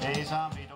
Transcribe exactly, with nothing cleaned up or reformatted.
Hey, zombie, don't